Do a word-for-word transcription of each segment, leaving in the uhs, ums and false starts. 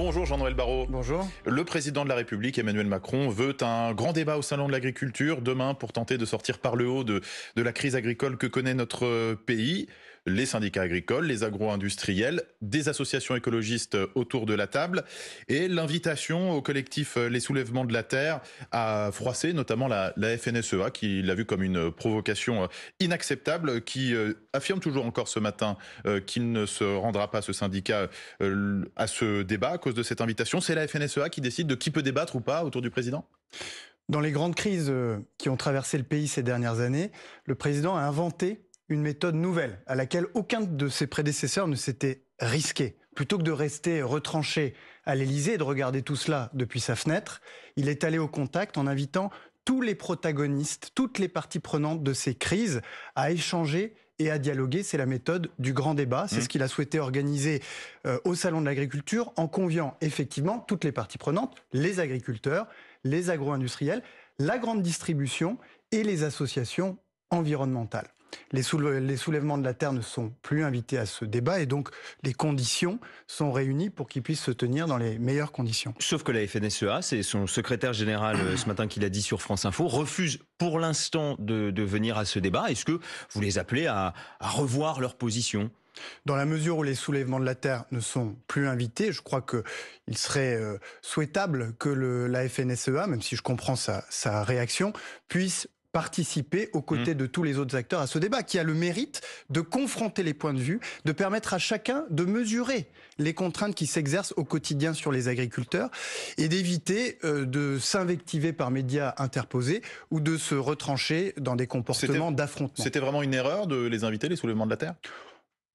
Bonjour Jean-Noël Barrot. Bonjour. Le président de la République, Emmanuel Macron, veut un grand débat au Salon de l'agriculture demain pour tenter de sortir par le haut de, de la crise agricole que connaît notre pays. Les syndicats agricoles, les agro-industriels, des associations écologistes autour de la table et l'invitation au collectif Les Soulèvements de la Terre à froisser notamment la, la F N S E A qui l'a vu comme une provocation inacceptable, qui affirme toujours encore ce matin qu'il ne se rendra pas, ce syndicat, à ce débat à cause de cette invitation. C'est la F N S E A qui décide de qui peut débattre ou pas autour du président ? Dans les grandes crises qui ont traversé le pays ces dernières années, le président a inventé une méthode nouvelle à laquelle aucun de ses prédécesseurs ne s'était risqué. Plutôt que de rester retranché à l'Élysée et de regarder tout cela depuis sa fenêtre, il est allé au contact en invitant tous les protagonistes, toutes les parties prenantes de ces crises à échanger et à dialoguer. C'est la méthode du grand débat. C'est mmh. ce qu'il a souhaité organiser euh, au Salon de l'agriculture en conviant effectivement toutes les parties prenantes, les agriculteurs, les agro-industriels, la grande distribution et les associations environnementales. Les soulèvements de la Terre ne sont plus invités à ce débat et donc les conditions sont réunies pour qu'ils puissent se tenir dans les meilleures conditions. Sauf que la F N S E A, c'est son secrétaire général ce matin qui l'a dit sur France Info, refuse pour l'instant de, de venir à ce débat. Est-ce que vous les appelez à, à revoir leur position ? Dans la mesure où les soulèvements de la Terre ne sont plus invités, je crois qu'il serait euh, souhaitable que le, la F N S E A, même si je comprends sa, sa réaction, puisse participer aux côtés de tous les autres acteurs à ce débat, qui a le mérite de confronter les points de vue, de permettre à chacun de mesurer les contraintes qui s'exercent au quotidien sur les agriculteurs et d'éviter euh, de s'invectiver par médias interposés ou de se retrancher dans des comportements d'affrontement. C'était vraiment une erreur de les inviter, les soulèvements de la Terre ?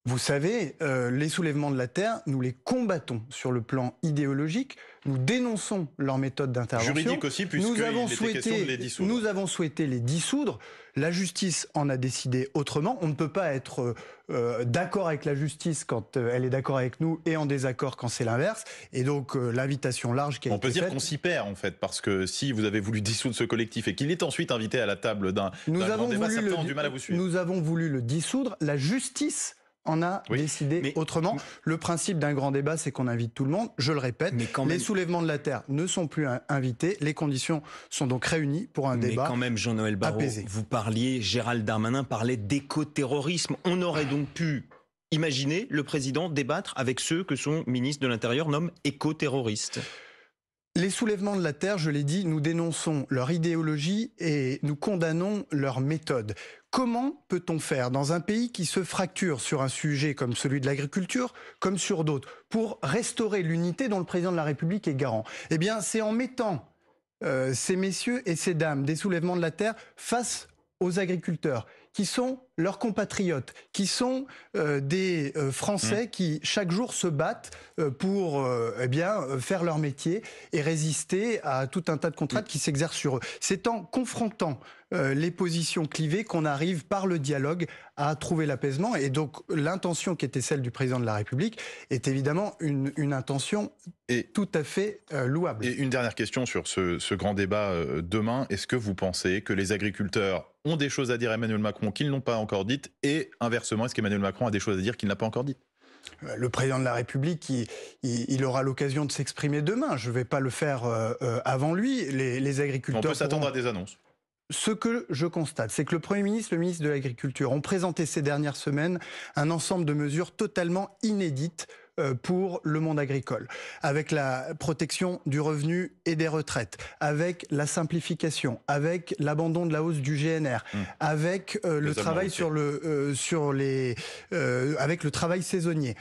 Vous savez, euh, les soulèvements de la Terre, nous les combattons sur le plan idéologique. Nous dénonçons leur méthode d'intervention. Juridique aussi, puisqu'il était question de les dissoudre. Nous avons souhaité les dissoudre. La justice en a décidé autrement. On ne peut pas être euh, d'accord avec la justice quand euh, elle est d'accord avec nous et en désaccord quand c'est l'inverse. Et donc, euh, l'invitation large qui a été faite... On peut dire qu'on s'y perd, en fait, parce que si vous avez voulu dissoudre ce collectif et qu'il est ensuite invité à la table d'un grand débat, certains ont du mal à vous suivre. Nous avons voulu le dissoudre. La justice... On a oui, décidé mais, autrement. Le principe d'un grand débat, c'est qu'on invite tout le monde. Je le répète, mais quand même, les soulèvements de la Terre ne sont plus invités. Les conditions sont donc réunies pour un mais débat apaisé. Mais quand même, Jean-Noël Barrot, apaisé. Vous parliez, Gérald Darmanin parlait d'écoterrorisme. On aurait donc pu imaginer le président débattre avec ceux que son ministre de l'Intérieur nomme écoterroristes. Les soulèvements de la Terre, je l'ai dit, nous dénonçons leur idéologie et nous condamnons leur méthode. Comment peut-on faire dans un pays qui se fracture sur un sujet comme celui de l'agriculture, comme sur d'autres, pour restaurer l'unité dont le président de la République est garant? Eh bien, c'est en mettant euh, ces messieurs et ces dames des soulèvements de la Terre face aux agriculteurs, qui sont leurs compatriotes, qui sont euh, des euh, Français mmh. qui, chaque jour, se battent euh, pour euh, eh bien, euh, faire leur métier et résister à tout un tas de contraintes mmh. qui s'exercent sur eux. C'est en confrontant euh, les positions clivées qu'on arrive, par le dialogue, à trouver l'apaisement. Et donc, l'intention qui était celle du président de la République est évidemment une, une intention et, tout à fait euh, louable. Et une dernière question sur ce, ce grand débat euh, demain. Est-ce que vous pensez que les agriculteurs ont des choses à dire à Emmanuel Macron qu'ils n'ont pas encore dites, et inversement, est-ce qu'Emmanuel Macron a des choses à dire qu'il n'a pas encore dites ? Le président de la République, il, il aura l'occasion de s'exprimer demain. Je ne vais pas le faire avant lui. Les, les agriculteurs... On peut s'attendre pourront... à des annonces. Ce que je constate, c'est que le Premier ministre, le ministre de l'Agriculture ont présenté ces dernières semaines un ensemble de mesures totalement inédites pour le monde agricole, avec la protection du revenu et des retraites, avec la simplification, avec l'abandon de la hausse du G N R, mmh. avec euh, le travail sur le euh, sur les euh, avec le travail saisonnier.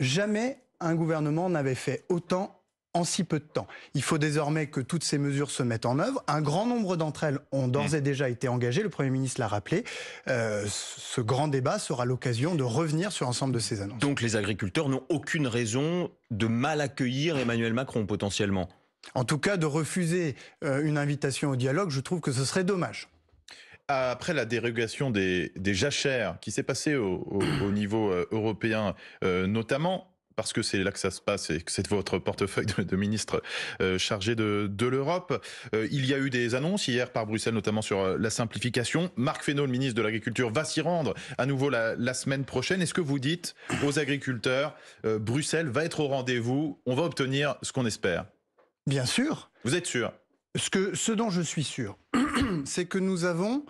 Jamais un gouvernement n'avait fait autant en si peu de temps. Il faut désormais que toutes ces mesures se mettent en œuvre. Un grand nombre d'entre elles ont d'ores et déjà été engagées, le Premier ministre l'a rappelé. Euh, ce grand débat sera l'occasion de revenir sur l'ensemble de ces annonces. Donc les agriculteurs n'ont aucune raison de mal accueillir Emmanuel Macron, potentiellement? En tout cas, de refuser une invitation au dialogue, je trouve que ce serait dommage. Après la dérogation des, des jachères qui s'est passée au, au, au niveau européen euh, notamment, parce que c'est là que ça se passe et que c'est votre portefeuille de, de ministre euh, chargé de, de l'Europe. Euh, il y a eu des annonces hier par Bruxelles, notamment sur euh, la simplification. Marc Fesneau, le ministre de l'Agriculture, va s'y rendre à nouveau la, la semaine prochaine. Est-ce que vous dites aux agriculteurs, euh, Bruxelles va être au rendez-vous, on va obtenir ce qu'on espère? Bien sûr. Vous êtes sûr? Ce, que, ce dont je suis sûr, c'est que nous avons,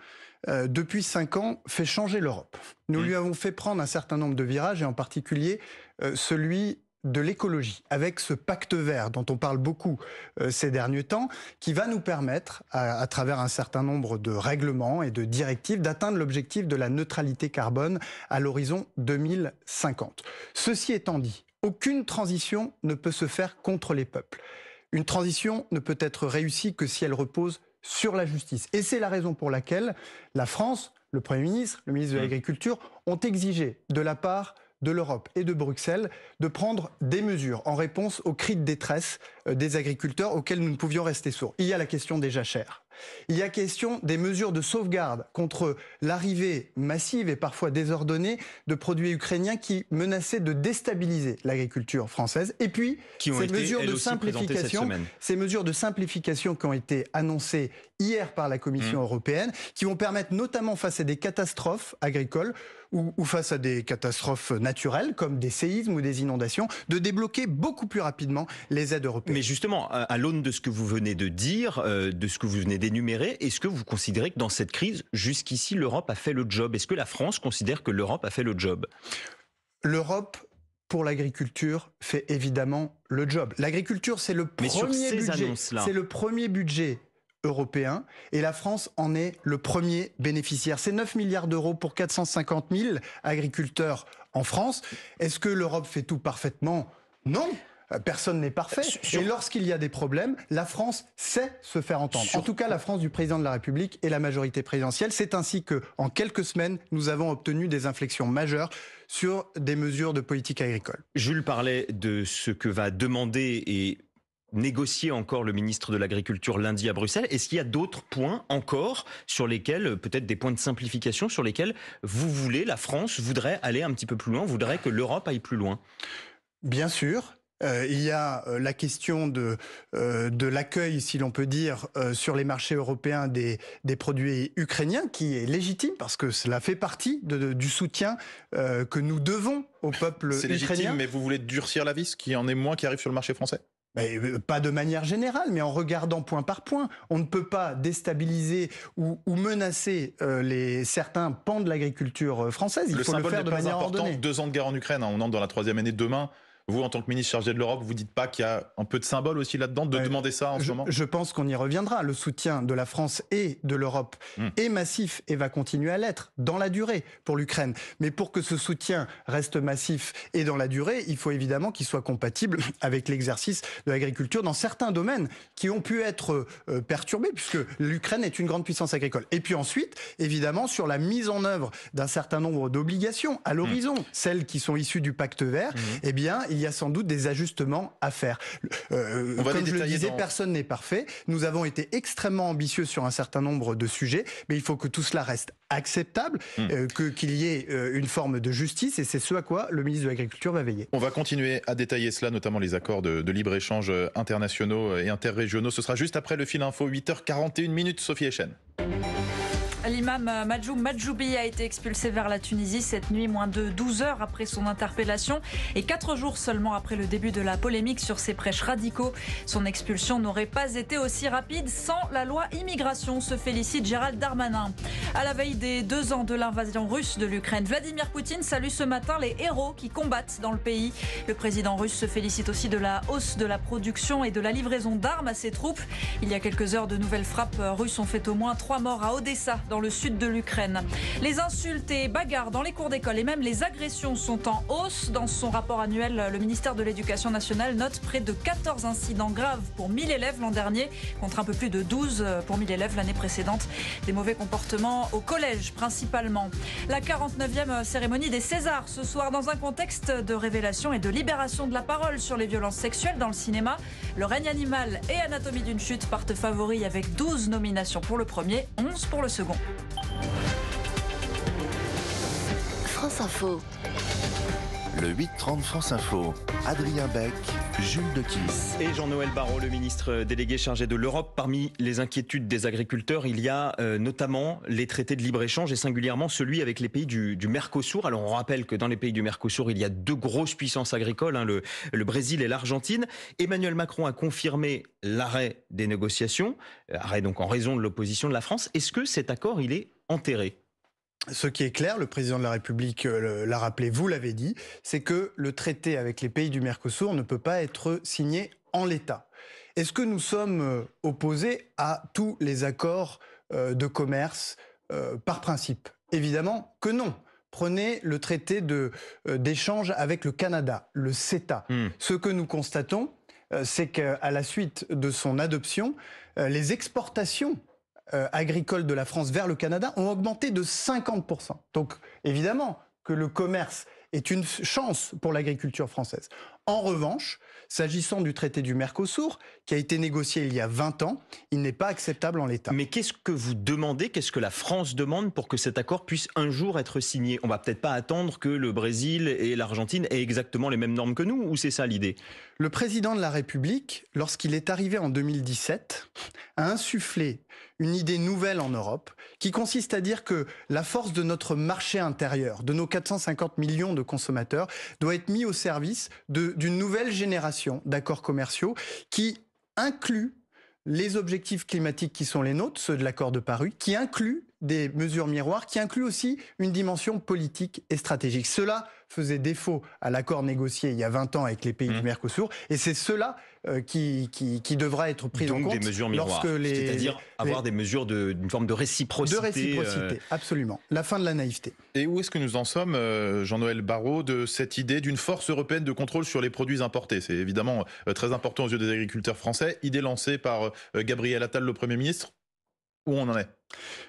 euh, depuis cinq ans, fait changer l'Europe. Nous mmh. lui avons fait prendre un certain nombre de virages, et en particulier euh, celui de l'écologie, avec ce pacte vert dont on parle beaucoup euh, ces derniers temps, qui va nous permettre, à, à travers un certain nombre de règlements et de directives, d'atteindre l'objectif de la neutralité carbone à l'horizon deux mille cinquante. Ceci étant dit, aucune transition ne peut se faire contre les peuples. Une transition ne peut être réussie que si elle repose sur la justice. Et c'est la raison pour laquelle la France, le Premier ministre, le ministre de l'Agriculture ont exigé de la part de l'Europe et de Bruxelles de prendre des mesures en réponse aux cris de détresse des agriculteurs auxquels nous ne pouvions rester sourds. Il y a la question des jachères. Il y a question des mesures de sauvegarde contre l'arrivée massive et parfois désordonnée de produits ukrainiens qui menaçaient de déstabiliser l'agriculture française. Et puis, qui ont ces été, mesures de simplification, ces mesures de simplification qui ont été annoncées hier par la Commission mmh. européenne, qui vont permettre notamment face à des catastrophes agricoles ou, ou face à des catastrophes naturelles comme des séismes ou des inondations, de débloquer beaucoup plus rapidement les aides européennes. Mais justement, à, à l'aune de ce que vous venez de dire, euh, de ce que vous venez de d'énumérer, est-ce que vous considérez que dans cette crise, jusqu'ici, l'Europe a fait le job? Est-ce que la France considère que l'Europe a fait le job? L'Europe, pour l'agriculture, fait évidemment le job. L'agriculture, c'est le premier budget, c'est le premier budget européen, et la France en est le premier bénéficiaire. C'est neuf milliards d'euros pour quatre cent cinquante mille agriculteurs en France. Est-ce que l'Europe fait tout parfaitement? Non. Personne n'est parfait. Sur... Et lorsqu'il y a des problèmes, la France sait se faire entendre. Sur... En tout cas, la France du président de la République et la majorité présidentielle. C'est ainsi que, en quelques semaines, nous avons obtenu des inflexions majeures sur des mesures de politique agricole. Jules parlait de ce que va demander et négocier encore le ministre de l'Agriculture lundi à Bruxelles. Est-ce qu'il y a d'autres points encore sur lesquels, peut-être des points de simplification, sur lesquels vous voulez, la France voudrait aller un petit peu plus loin, voudrait que l'Europe aille plus loin? Bien sûr. Euh, il y a euh, la question de, euh, de l'accueil, si l'on peut dire, euh, sur les marchés européens des, des produits ukrainiens, qui est légitime parce que cela fait partie de, de, du soutien euh, que nous devons au peuple ukrainien. C'est légitime, mais vous voulez durcir la vis, qu'il y en ait moins qui arrivent sur le marché français? Mais pas de manière générale, mais en regardant point par point. On ne peut pas déstabiliser ou, ou menacer euh, les, certains pans de l'agriculture française. Il le faut le faire de manière ordonnée. Le symbole n'est pas important. Deux ans de guerre en Ukraine, hein, on entre dans la troisième année demain. Vous, en tant que ministre chargé de l'Europe, vous ne dites pas qu'il y a un peu de symbole aussi là-dedans de euh, demander ça en je, ce moment? Je pense qu'on y reviendra. Le soutien de la France et de l'Europe mmh. est massif et va continuer à l'être dans la durée pour l'Ukraine. Mais pour que ce soutien reste massif et dans la durée, il faut évidemment qu'il soit compatible avec l'exercice de l'agriculture dans certains domaines qui ont pu être euh, perturbés, puisque l'Ukraine est une grande puissance agricole. Et puis ensuite, évidemment, sur la mise en œuvre d'un certain nombre d'obligations à l'horizon, mmh. celles qui sont issues du Pacte vert, mmh. eh bien, il y a sans doute des ajustements à faire. Euh, comme je le disais, dans... personne n'est parfait. Nous avons été extrêmement ambitieux sur un certain nombre de sujets, mais il faut que tout cela reste acceptable, mmh. euh, que, qu'il y ait euh, une forme de justice, et c'est ce à quoi le ministre de l'Agriculture va veiller. On va continuer à détailler cela, notamment les accords de, de libre-échange internationaux et interrégionaux. Ce sera juste après le fil info, huit heures quarante et une minutes, Sophie Echen. L'imam Mahjoub Mahjoubi a été expulsé vers la Tunisie cette nuit, moins de douze heures après son interpellation et quatre jours seulement après le début de la polémique sur ses prêches radicaux. Son expulsion n'aurait pas été aussi rapide sans la loi immigration, se félicite Gérald Darmanin. À la veille des deux ans de l'invasion russe de l'Ukraine, Vladimir Poutine salue ce matin les héros qui combattent dans le pays. Le président russe se félicite aussi de la hausse de la production et de la livraison d'armes à ses troupes. Il y a quelques heures, de nouvelles frappes russes ont fait au moins trois morts à Odessa, dans le sud de l'Ukraine. Les insultes et bagarres dans les cours d'école et même les agressions sont en hausse. Dans son rapport annuel, le ministère de l'Éducation nationale note près de quatorze incidents graves pour mille élèves l'an dernier, contre un peu plus de douze pour mille élèves l'année précédente. Des mauvais comportements au collège principalement. La quarante-neuvième cérémonie des Césars ce soir, dans un contexte de révélation et de libération de la parole sur les violences sexuelles dans le cinéma. Le Règne animal et Anatomie d'une chute partent favoris avec douze nominations pour le premier, onze pour le second. France Info. Le huit trente France Info, Adrien Bec, Jules Dequisse. Et Jean-Noël Barrot, le ministre délégué chargé de l'Europe. Parmi les inquiétudes des agriculteurs, il y a euh, notamment les traités de libre-échange et singulièrement celui avec les pays du, du Mercosur. Alors on rappelle que dans les pays du Mercosur, il y a deux grosses puissances agricoles, hein, le, le Brésil et l'Argentine. Emmanuel Macron a confirmé l'arrêt des négociations, arrêt donc en raison de l'opposition de la France. Est-ce que cet accord, il est enterré ? Ce qui est clair, le président de la République l'a rappelé, vous l'avez dit, c'est que le traité avec les pays du Mercosur ne peut pas être signé en l'état. Est-ce que nous sommes opposés à tous les accords de commerce par principe ? Évidemment que non. Prenez le traité de, d'échange avec le Canada, le CETA. Mmh. Ce que nous constatons, c'est qu'à la suite de son adoption, les exportations agricoles de la France vers le Canada ont augmenté de cinquante pour cent. Donc évidemment que le commerce est une chance pour l'agriculture française. En revanche, s'agissant du traité du Mercosur, qui a été négocié il y a vingt ans, il n'est pas acceptable en l'état. Mais qu'est-ce que vous demandez, qu'est-ce que la France demande pour que cet accord puisse un jour être signé ? On ne va peut-être pas attendre que le Brésil et l'Argentine aient exactement les mêmes normes que nous, ou c'est ça l'idée ? Le président de la République, lorsqu'il est arrivé en deux mille dix-sept, a insufflé une idée nouvelle en Europe, qui consiste à dire que la force de notre marché intérieur, de nos quatre cent cinquante millions de consommateurs, doit être mise au service de d'une nouvelle génération d'accords commerciaux qui inclut les objectifs climatiques qui sont les nôtres, ceux de l'accord de Paris, qui inclut des mesures miroirs, qui inclut aussi une dimension politique et stratégique. Cela faisait défaut à l'accord négocié il y a vingt ans avec les pays mmh. du Mercosur, et c'est cela euh, qui, qui, qui devra être pris en compte. Donc des mesures miroirs, c'est-à-dire avoir les, des mesures d'une de, forme de réciprocité. De réciprocité, euh... absolument. La fin de la naïveté. Et où est-ce que nous en sommes, euh, Jean-Noël Barrot, de cette idée d'une force européenne de contrôle sur les produits importés ? C'est évidemment euh, très important aux yeux des agriculteurs français, idée lancée par euh, Gabriel Attal, le Premier ministre. Où on en est ?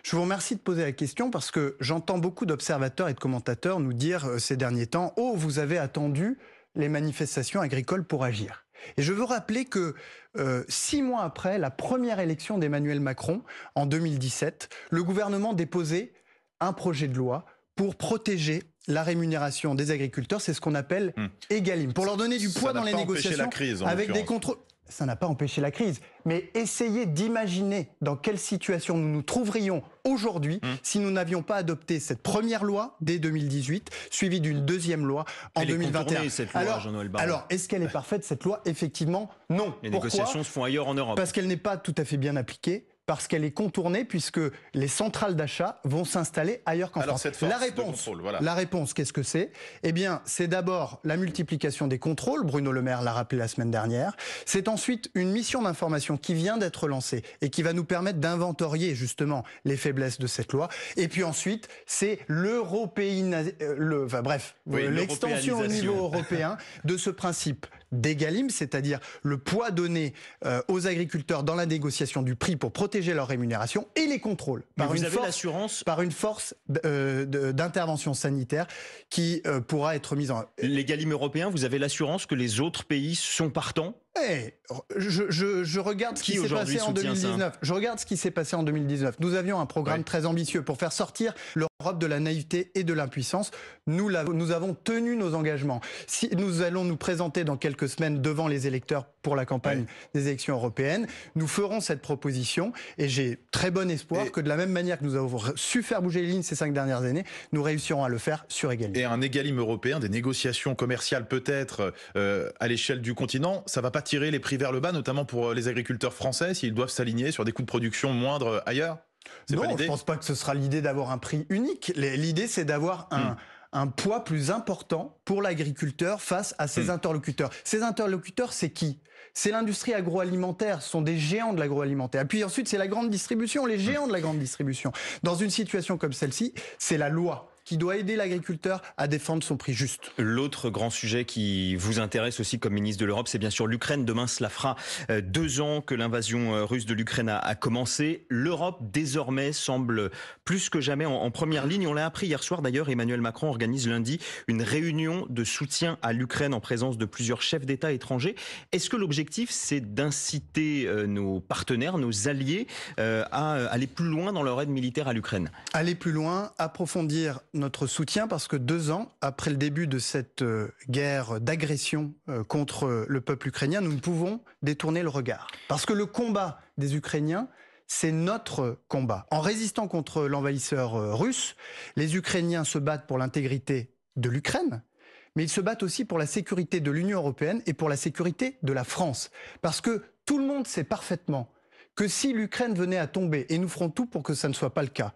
Je vous remercie de poser la question parce que j'entends beaucoup d'observateurs et de commentateurs nous dire ces derniers temps « Oh, vous avez attendu les manifestations agricoles pour agir ». Et je veux rappeler que euh, six mois après la première élection d'Emmanuel Macron, en deux mille dix-sept, le gouvernement déposait un projet de loi pour protéger la rémunération des agriculteurs. C'est ce qu'on appelle mmh. Egalim, pour leur donner du poids dans les négociations la crise, avec des contrôles. Ça n'a pas empêché la crise, mais essayez d'imaginer dans quelle situation nous nous trouverions aujourd'hui mmh. si nous n'avions pas adopté cette première loi dès deux mille dix-huit, suivie d'une deuxième loi en elle deux mille vingt et un. Est cette loi, alors, Jean-Noël Barrot. Alors, est-ce qu'elle est parfaite cette loi ? Effectivement, non. Les Pourquoi négociations se font ailleurs en Europe. Parce qu'elle n'est pas tout à fait bien appliquée. Parce qu'elle est contournée, puisque les centrales d'achat vont s'installer ailleurs qu'en France. Cette force la réponse, de contrôle, voilà. La réponse, qu'est-ce que c'est ? Eh bien, c'est d'abord la multiplication des contrôles, Bruno Le Maire l'a rappelé la semaine dernière. C'est ensuite une mission d'information qui vient d'être lancée et qui va nous permettre d'inventorier justement les faiblesses de cette loi. Et puis ensuite, c'est l'européanisation, le, enfin bref, oui, l'extension au niveau européen de ce principe d'Egalim, c'est-à-dire le poids donné euh, aux agriculteurs dans la négociation du prix pour protéger leur rémunération et les contrôles par une force, par une force d'intervention sanitaire qui euh, pourra être mise en œuvre. L'Egalim européen, vous avez l'assurance que les autres pays sont partants ? Hey, je, je, je regarde ce qui, qui s'est passé en deux mille dix-neuf. Je regarde ce qui s'est passé en deux mille dix-neuf. Nous avions un programme ouais. très ambitieux pour faire sortir l'Europe de la naïveté et de l'impuissance. Nous, nous avons tenu nos engagements. Si, nous allons nous présenter dans quelques semaines devant les électeurs pour la campagne ouais. des élections européennes. Nous ferons cette proposition et j'ai très bon espoir et que de la même manière que nous avons su faire bouger les lignes ces cinq dernières années, nous réussirons à le faire sur Egalim. Et un Egalim européen, des négociations commerciales peut-être euh, à l'échelle du continent, ça va pas tirer les prix vers le bas, notamment pour les agriculteurs français, s'ils doivent s'aligner sur des coûts de production moindres ailleurs ? Non, pas je ne pense pas que ce sera l'idée d'avoir un prix unique. L'idée, c'est d'avoir un, mmh. un poids plus important pour l'agriculteur face à ses mmh. interlocuteurs. Ces interlocuteurs, c'est qui ? C'est l'industrie agroalimentaire, ce sont des géants de l'agroalimentaire. Et puis ensuite, c'est la grande distribution, les géants de la grande distribution. Dans une situation comme celle-ci, c'est la loi qui doit aider l'agriculteur à défendre son prix juste. L'autre grand sujet qui vous intéresse aussi comme ministre de l'Europe, c'est bien sûr l'Ukraine. Demain, cela fera deux ans que l'invasion russe de l'Ukraine a commencé. L'Europe, désormais, semble plus que jamais en première ligne. On l'a appris hier soir, d'ailleurs, Emmanuel Macron organise lundi une réunion de soutien à l'Ukraine en présence de plusieurs chefs d'État étrangers. Est-ce que l'objectif, c'est d'inciter nos partenaires, nos alliés, à aller plus loin dans leur aide militaire à l'Ukraine ? Aller plus loin, approfondir notre soutien parce que deux ans après le début de cette guerre d'agression contre le peuple ukrainien, nous ne pouvons détourner le regard. Parce que le combat des Ukrainiens, c'est notre combat. En résistant contre l'envahisseur russe, les Ukrainiens se battent pour l'intégrité de l'Ukraine, mais ils se battent aussi pour la sécurité de l'Union européenne et pour la sécurité de la France. Parce que tout le monde sait parfaitement que si l'Ukraine venait à tomber, et nous ferons tout pour que ça ne soit pas le cas,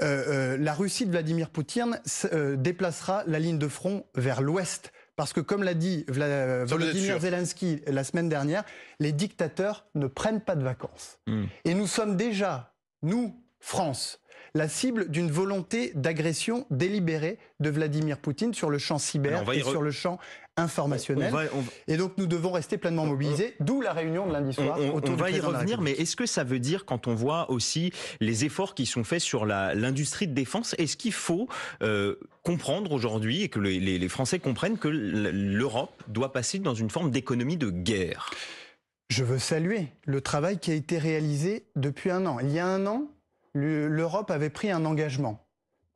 euh, euh, la Russie de Vladimir Poutine euh, déplacera la ligne de front vers l'ouest. Parce que, comme l'a dit Vla... Volodymyr Zelensky la semaine dernière, les dictateurs ne prennent pas de vacances. Mmh. Et nous sommes déjà, nous, France, la cible d'une volonté d'agression délibérée de Vladimir Poutine sur le champ cyber et re... sur le champ informationnel. On va, on va... Et donc nous devons rester pleinement mobilisés, on... d'où la réunion de lundi soir. On, on, autour on va y revenir, mais est-ce que ça veut dire, quand on voit aussi les efforts qui sont faits sur la, l'industrie de défense, est-ce qu'il faut euh, comprendre aujourd'hui, et que les, les, les Français comprennent que l'Europe doit passer dans une forme d'économie de guerre? Je veux saluer le travail qui a été réalisé depuis un an. Il y a un an, l'Europe avait pris un engagement.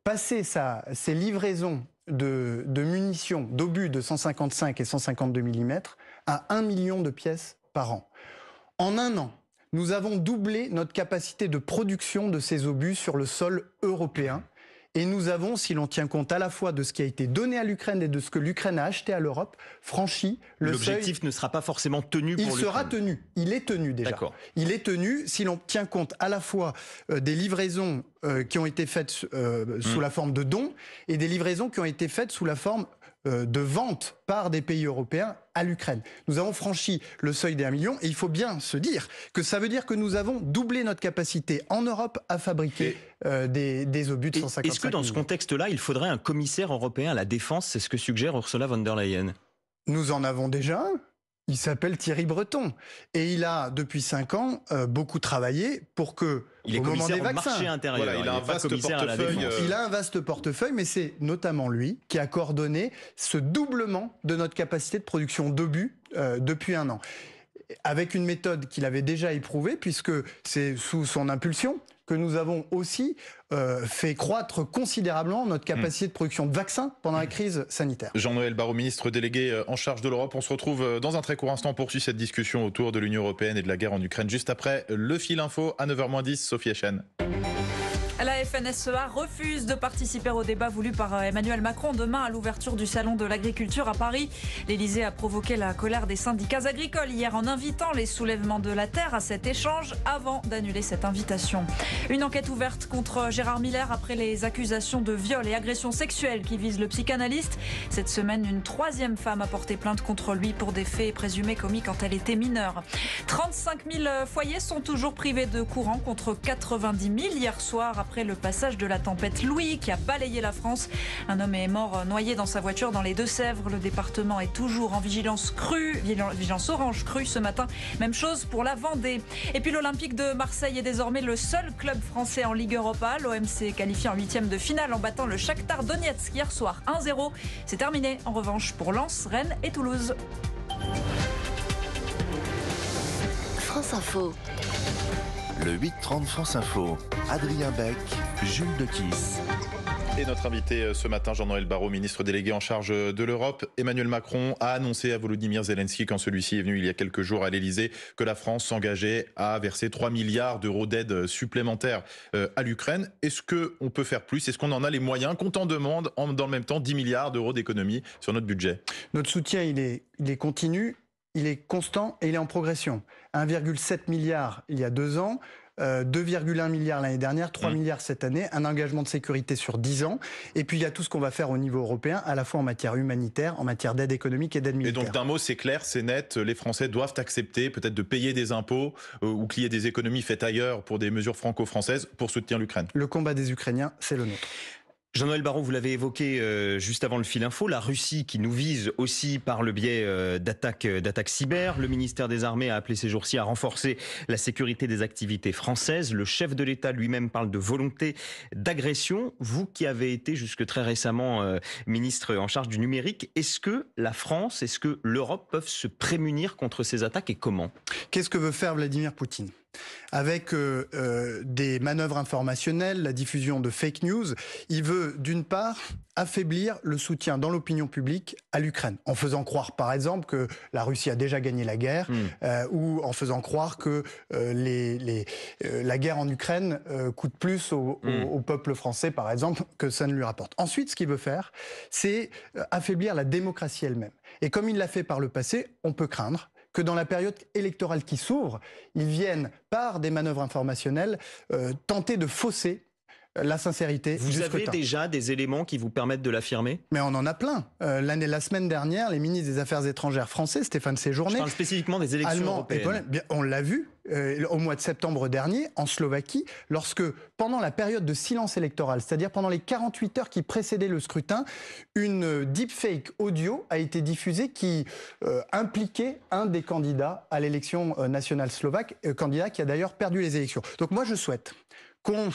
Passer sa, ses livraisons de, de munitions, d'obus de cent cinquante-cinq et cent cinquante-deux millimètres à un million de pièces par an. En un an, nous avons doublé notre capacité de production de ces obus sur le sol européen. Et nous avons, si l'on tient compte à la fois de ce qui a été donné à l'Ukraine et de ce que l'Ukraine a acheté à l'Europe, franchi le seuil. L'objectif ne sera pas forcément tenu pour l'Ukraine. Il sera tenu. Il est tenu déjà. D'accord. Il est tenu si l'on tient compte à la fois euh, des livraisons euh, qui ont été faites euh, sous mmh. la forme de dons et des livraisons qui ont été faites sous la forme euh, de ventes par des pays européens à l'Ukraine. Nous avons franchi le seuil des un million et il faut bien se dire que ça veut dire que nous avons doublé notre capacité en Europe à fabriquer... Et... Euh, des, des obus de cent cinquante-cinq. Est-ce que dans ce contexte-là, il faudrait un commissaire européen à la défense? C'est ce que suggère Ursula von der Leyen. Nous en avons déjà un. Il s'appelle Thierry Breton. Et il a, depuis cinq ans, euh, beaucoup travaillé pour que... Il est au commissaire au marché intérieur. Voilà, il, il, a un vaste portefeuille, euh... il a un vaste portefeuille, mais c'est notamment lui qui a coordonné ce doublement de notre capacité de production d'obus euh, depuis un an. Avec une méthode qu'il avait déjà éprouvée, puisque c'est sous son impulsion que nous avons aussi euh, fait croître considérablement notre capacité de production de vaccins pendant la crise sanitaire. Jean-Noël Barrot, ministre délégué en charge de l'Europe. On se retrouve dans un très court instant, on poursuit cette discussion autour de l'Union européenne et de la guerre en Ukraine. Juste après, le fil info à neuf heures moins dix, Sophie Echène. La F N S E A refuse de participer au débat voulu par Emmanuel Macron demain à l'ouverture du Salon de l'agriculture à Paris. L'Elysée a provoqué la colère des syndicats agricoles hier en invitant les soulèvements de la Terre à cet échange avant d'annuler cette invitation. Une enquête ouverte contre Gérard Miller après les accusations de viol et agression sexuelle qui visent le psychanalyste. Cette semaine, une troisième femme a porté plainte contre lui pour des faits présumés commis quand elle était mineure. trente-cinq mille foyers sont toujours privés de courant contre quatre-vingt-dix mille hier soir après Après le passage de la tempête Louis qui a balayé la France. Un homme est mort noyé dans sa voiture dans les Deux-Sèvres. Le département est toujours en vigilance crue, vigilance orange crue ce matin. Même chose pour la Vendée. Et puis l'Olympique de Marseille est désormais le seul club français en Ligue Europa. L'O M s'est qualifié en huitième de finale en battant le Shakhtar Donetsk hier soir un zéro. C'est terminé en revanche pour Lens, Rennes et Toulouse. France Info. Le huit trente France Info, Adrien Bec, Jules Dequisse. Et notre invité ce matin, Jean-Noël Barrot, ministre délégué en charge de l'Europe. Emmanuel Macron a annoncé à Volodymyr Zelensky, quand celui-ci est venu il y a quelques jours à l'Elysée, que la France s'engageait à verser trois milliards d'euros d'aide supplémentaire à l'Ukraine. Est-ce qu'on peut faire plus? Est-ce qu'on en a les moyens? Qu'on t'en demande, en, dans le même temps, dix milliards d'euros d'économie sur notre budget? Notre soutien, il est, il est continu, il est constant et il est en progression. un virgule sept milliard il y a deux ans, euh, deux virgule un milliard l'année dernière, trois milliards cette année, un engagement de sécurité sur dix ans. Et puis il y a tout ce qu'on va faire au niveau européen, à la fois en matière humanitaire, en matière d'aide économique et d'aide militaire. Et donc d'un mot, c'est clair, c'est net, les Français doivent accepter peut-être de payer des impôts euh, ou qu'il y ait des économies faites ailleurs pour des mesures franco-françaises pour soutenir l'Ukraine. Le combat des Ukrainiens, c'est le nôtre. Jean-Noël Barrot, vous l'avez évoqué euh, juste avant le fil info, la Russie qui nous vise aussi par le biais euh, d'attaques euh, d'attaques cyber. Le ministère des Armées a appelé ces jours-ci à renforcer la sécurité des activités françaises. Le chef de l'État lui-même parle de volonté d'agression. Vous qui avez été jusque très récemment euh, ministre en charge du numérique, est-ce que la France, est-ce que l'Europe peuvent se prémunir contre ces attaques et comment? Qu'est-ce que veut faire Vladimir Poutine? avec euh, euh, des manœuvres informationnelles, la diffusion de fake news. Il veut, d'une part, affaiblir le soutien dans l'opinion publique à l'Ukraine, en faisant croire, par exemple, que la Russie a déjà gagné la guerre, mmh. euh, ou en faisant croire que euh, les, les, euh, la guerre en Ukraine euh, coûte plus au, mmh. au, au peuple français, par exemple, que ça ne lui rapporte. Ensuite, ce qu'il veut faire, c'est affaiblir la démocratie elle-même. Et comme il l'a fait par le passé, on peut craindre que dans la période électorale qui s'ouvre, ils viennent, par des manœuvres informationnelles, euh, tenter de fausser la sincérité. Vous avez déjà des éléments qui vous permettent de l'affirmer? Mais on en a plein. Euh, l'année, la semaine dernière, les ministres des Affaires étrangères français, Stéphane Séjourné... Je parle spécifiquement des élections européennes. Bien, on l'a vu euh, au mois de septembre dernier, en Slovaquie, lorsque, pendant la période de silence électoral, c'est-à-dire pendant les quarante-huit heures qui précédaient le scrutin, une deepfake audio a été diffusée qui euh, impliquait un des candidats à l'élection euh, nationale slovaque, euh, candidat qui a d'ailleurs perdu les élections. Donc moi, je souhaite qu'on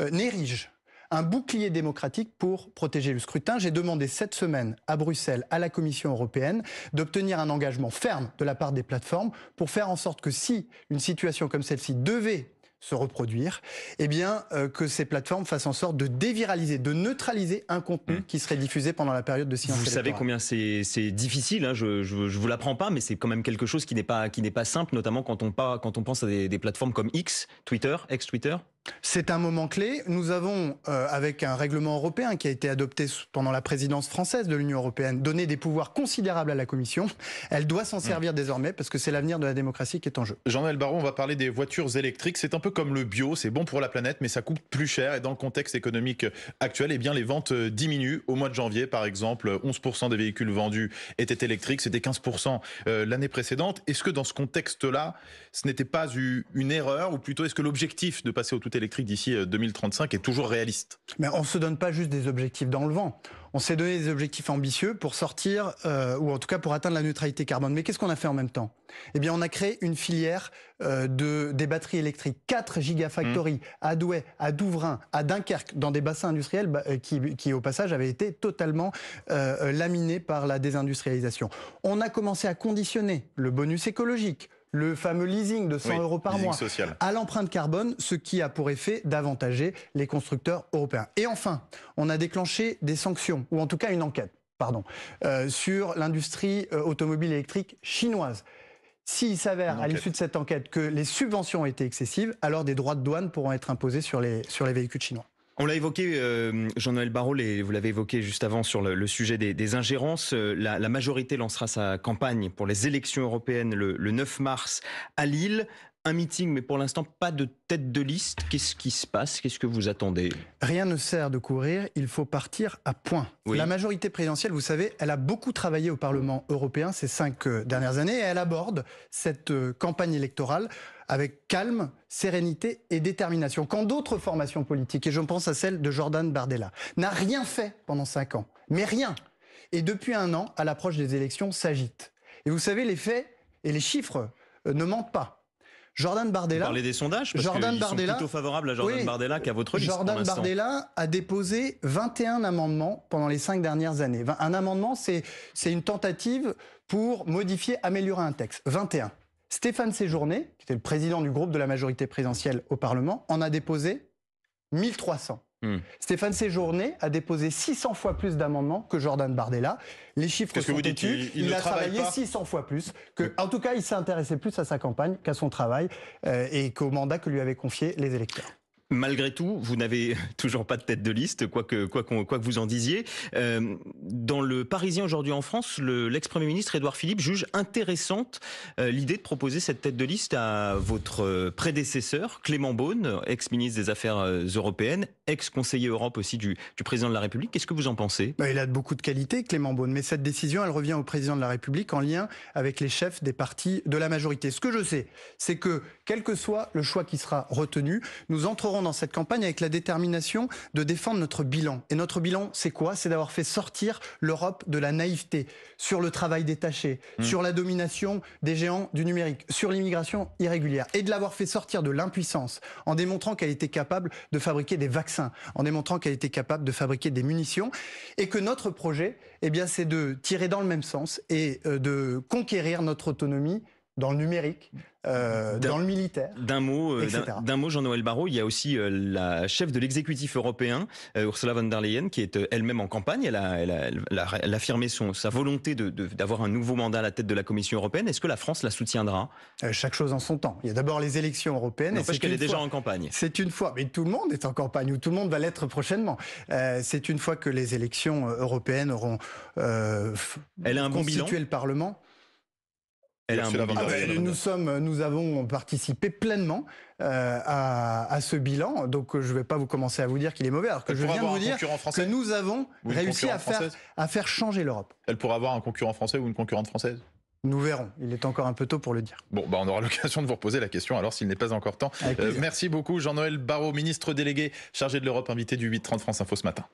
euh, érige un bouclier démocratique pour protéger le scrutin. J'ai demandé cette semaine à Bruxelles, à la Commission européenne, d'obtenir un engagement ferme de la part des plateformes pour faire en sorte que si une situation comme celle-ci devait se reproduire, eh bien, euh, que ces plateformes fassent en sorte de déviraliser, de neutraliser un contenu mmh. qui serait diffusé pendant la période de silence électoral. Vous savez combien c'est difficile, hein, je, je, je vous l'apprends pas, mais c'est quand même quelque chose qui n'est pas, qui n'est pas simple, notamment quand on, pas, quand on pense à des, des plateformes comme X, Twitter, ex-Twitter. C'est un moment clé. Nous avons, euh, avec un règlement européen qui a été adopté pendant la présidence française de l'Union européenne, donné des pouvoirs considérables à la Commission. Elle doit s'en mmh. servir désormais parce que c'est l'avenir de la démocratie qui est en jeu. Jean-Noël Barrot, on va parler des voitures électriques. C'est un peu comme le bio, c'est bon pour la planète, mais ça coûte plus cher. Et dans le contexte économique actuel, eh bien, les ventes diminuent. Au mois de janvier, par exemple, onze pour cent des véhicules vendus étaient électriques. C'était quinze pour cent l'année précédente. Est-ce que dans ce contexte-là, ce n'était pas une erreur, ou plutôt est-ce que l'objectif de passer au tout électrique d'ici deux mille trente-cinq est toujours réaliste? Mais on ne se donne pas juste des objectifs dans le vent. On s'est donné des objectifs ambitieux pour sortir, euh, ou en tout cas pour atteindre la neutralité carbone. Mais qu'est-ce qu'on a fait en même temps? Eh bien, on a créé une filière euh, de, des batteries électriques. quatre gigafactories mmh. à Douai, à Douvrin, à Dunkerque, dans des bassins industriels bah, qui, qui, au passage, avaient été totalement euh, laminés par la désindustrialisation. On a commencé à conditionner le bonus écologique, le fameux leasing de cent oui, euros par mois social, à l'empreinte carbone, ce qui a pour effet d'avantager les constructeurs européens. Et enfin, on a déclenché des sanctions, ou en tout cas une enquête, pardon, euh, sur l'industrie euh, automobile électrique chinoise. S'il s'avère, à l'issue de cette enquête, que les subventions ont été excessives, alors des droits de douane pourront être imposés sur les, sur les véhicules chinois. On l'a évoqué, euh, Jean-Noël Barrot, et vous l'avez évoqué juste avant sur le, le sujet des, des ingérences. Euh, la, la majorité lancera sa campagne pour les élections européennes le, le neuf mars à Lille. Un meeting, mais pour l'instant, pas de tête de liste. Qu'est-ce qui se passe? Qu'est-ce que vous attendez? Rien ne sert de courir, il faut partir à point. Oui. La majorité présidentielle, vous savez, elle a beaucoup travaillé au Parlement européen ces cinq euh, dernières années, et elle aborde cette euh, campagne électorale avec calme, sérénité et détermination. Quand d'autres formations politiques, et je pense à celle de Jordan Bardella, n'a rien fait pendant cinq ans, mais rien, et depuis un an, à l'approche des élections, s'agite. Et vous savez, les faits et les chiffres euh, ne mentent pas. Jordan Bardella... Vous parlez des sondages, parce Jordan qu'ils Bardella, sont plutôt favorables à Jordan oui, Bardella qu'à votre liste. Jordan Bardella a déposé vingt et un amendements pendant les cinq dernières années. Un amendement, c'est une tentative pour modifier, améliorer un texte. vingt et un. Stéphane Séjourné, qui était le président du groupe de la majorité présidentielle au Parlement, en a déposé mille trois cents. Hum. Stéphane Séjourné a déposé six cents fois plus d'amendements que Jordan Bardella. Les chiffres sont têtus. Il, il, il a travaillé six cents fois plus. Que, oui. En tout cas, il s'est intéressé plus à sa campagne qu'à son travail euh, et qu'au mandat que lui avaient confié les électeurs. Malgré tout, vous n'avez toujours pas de tête de liste, quoi que, quoi qu'on, quoi que vous en disiez. Euh, dans le Parisien aujourd'hui en France, l'ex-premier ministre Édouard Philippe juge intéressante euh, l'idée de proposer cette tête de liste à votre prédécesseur, Clément Beaune, ex-ministre des Affaires européennes, ex-conseiller Europe aussi du, du président de la République. Qu'est-ce que vous en pensez? bah, Il a beaucoup de qualités, Clément Beaune, mais cette décision, elle revient au président de la République en lien avec les chefs des partis de la majorité. Ce que je sais, c'est que, quel que soit le choix qui sera retenu, nous entrerons dans cette campagne avec la détermination de défendre notre bilan. Et notre bilan, c'est quoi? C'est d'avoir fait sortir l'Europe de la naïveté, sur le travail détaché, mmh. sur la domination des géants du numérique, sur l'immigration irrégulière, et de l'avoir fait sortir de l'impuissance, en démontrant qu'elle était capable de fabriquer des vaccins, en démontrant qu'elle était capable de fabriquer des munitions, et que notre projet, eh bien, c'est de tirer dans le même sens et de conquérir notre autonomie dans le numérique, euh, dans le militaire, d'un mot, et cetera. D'un, d'un mot, Jean-Noël Barrot, il y a aussi euh, la chef de l'exécutif européen, euh, Ursula von der Leyen, qui est euh, elle-même en campagne. Elle a, elle a, elle a, elle a affirmé son, sa volonté de, de, d'avoir un nouveau mandat à la tête de la Commission européenne. Est-ce que la France la soutiendra ? euh, Chaque chose en son temps. Il y a d'abord les élections européennes. N'empêche qu'elle est déjà en campagne. C'est une fois, mais tout le monde est en campagne, ou tout le monde va l'être prochainement. Euh, c'est une fois que les élections européennes auront euh, elle a un constitué bon bilan. Le Parlement. Elle a un bon bilan. Ah ben, nous, sommes, nous avons participé pleinement euh, à, à ce bilan, donc je ne vais pas vous commencer à vous dire qu'il est mauvais, alors que Elle je viens de vous dire que nous avons réussi à faire, à faire changer l'Europe. Elle pourra avoir un concurrent français ou une concurrente française ? Nous verrons, il est encore un peu tôt pour le dire. Bon, bah on aura l'occasion de vous reposer la question, alors s'il n'est pas encore temps. Euh, merci beaucoup Jean-Noël Barrot, ministre délégué chargé de l'Europe, invité du huit trente France Info ce matin.